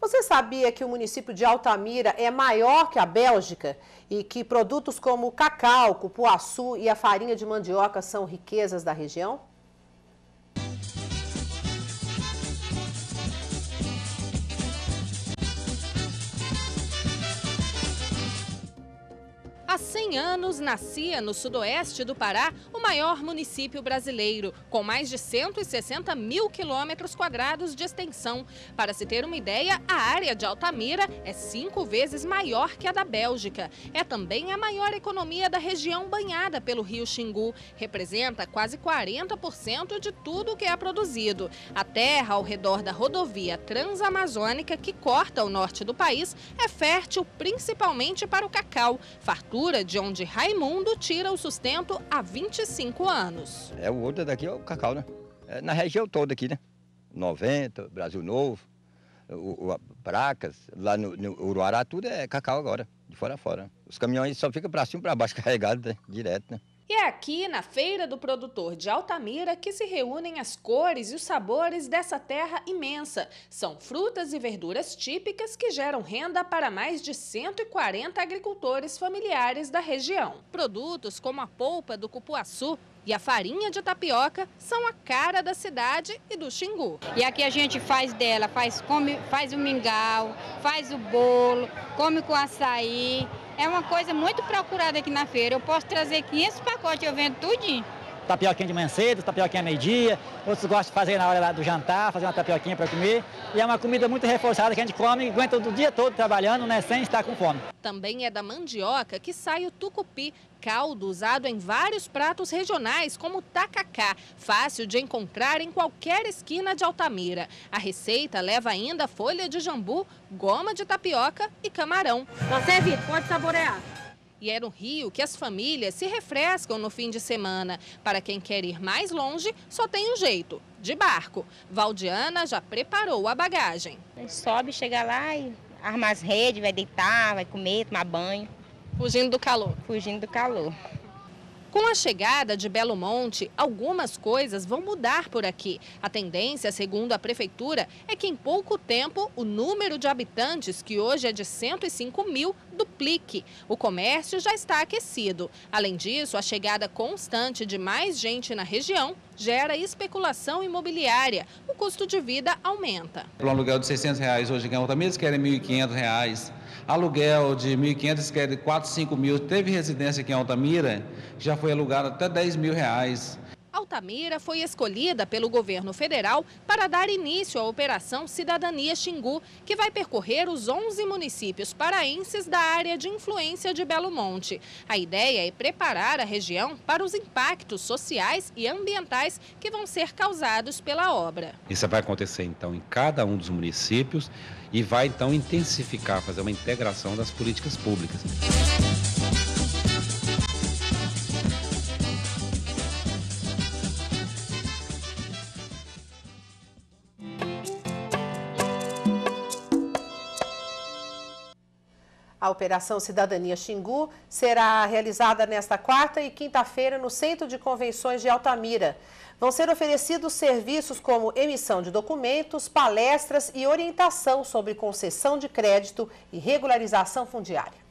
Você sabia que o município de Altamira é maior que a Bélgica e que produtos como o cacau, cupuaçu e a farinha de mandioca são riquezas da região? Há 100 anos nascia no sudoeste do Pará o maior município brasileiro, com mais de 160 mil quilômetros quadrados de extensão. Para se ter uma ideia, a área de Altamira é 5 vezes maior que a da Bélgica. É também a maior economia da região banhada pelo rio Xingu. Representa quase 40% de tudo o que é produzido. A terra ao redor da rodovia Transamazônica, que corta o norte do país, é fértil principalmente para o cacau, fartura de onde Raimundo tira o sustento há 25 anos. É, o ouro daqui é o cacau, né? É na região toda aqui, né? 90, Brasil Novo, Bracas, lá no Uruará, tudo é cacau agora, de fora a fora. Os caminhões só ficam para cima e para baixo carregados, né? Direto, né? E é aqui na Feira do Produtor de Altamira que se reúnem as cores e os sabores dessa terra imensa. São frutas e verduras típicas que geram renda para mais de 140 agricultores familiares da região. Produtos como a polpa do cupuaçu e a farinha de tapioca são a cara da cidade e do Xingu. E aqui a gente faz dela, faz o mingau, faz o bolo, come com açaí. É uma coisa muito procurada aqui na feira. Eu posso trazer 500 pacotes, eu vendo tudinho. Tapioquinha de manhã cedo, tapioquinha meio-dia. Outros gostam de fazer na hora lá do jantar, fazer uma tapioquinha para comer. E é uma comida muito reforçada que a gente come e aguenta o dia todo trabalhando, né, sem estar com fome. Também é da mandioca que sai o tucupi, caldo usado em vários pratos regionais, como o tacacá, fácil de encontrar em qualquer esquina de Altamira. A receita leva ainda folha de jambu, goma de tapioca e camarão. Tá servido, pode saborear. E é no rio que as famílias se refrescam no fim de semana. Para quem quer ir mais longe, só tem um jeito, de barco. Valdiana já preparou a bagagem. A gente sobe, chega lá e arma as redes, vai deitar, vai comer, tomar banho. Fugindo do calor. Fugindo do calor. Com a chegada de Belo Monte, algumas coisas vão mudar por aqui. A tendência, segundo a prefeitura, é que em pouco tempo o número de habitantes, que hoje é de 105 mil, duplique. O comércio já está aquecido. Além disso, a chegada constante de mais gente na região gera especulação imobiliária. O custo de vida aumenta. Para um aluguel de R$ 600 hoje em Altamira, eles querem R$ 1.500. Aluguel de R$ 1.500, querem R$ 4, 5 mil. Teve residência aqui em Altamira, já foi alugado até R$ 10 mil. Altamira foi escolhida pelo governo federal para dar início à Operação Cidadania Xingu, que vai percorrer os 11 municípios paraenses da área de influência de Belo Monte. A ideia é preparar a região para os impactos sociais e ambientais que vão ser causados pela obra. Isso vai acontecer, então, em cada um dos municípios e vai, então, intensificar, fazer uma integração das políticas públicas. A Operação Cidadania Xingu será realizada nesta quarta e quinta-feira no Centro de Convenções de Altamira. Vão ser oferecidos serviços como emissão de documentos, palestras e orientação sobre concessão de crédito e regularização fundiária.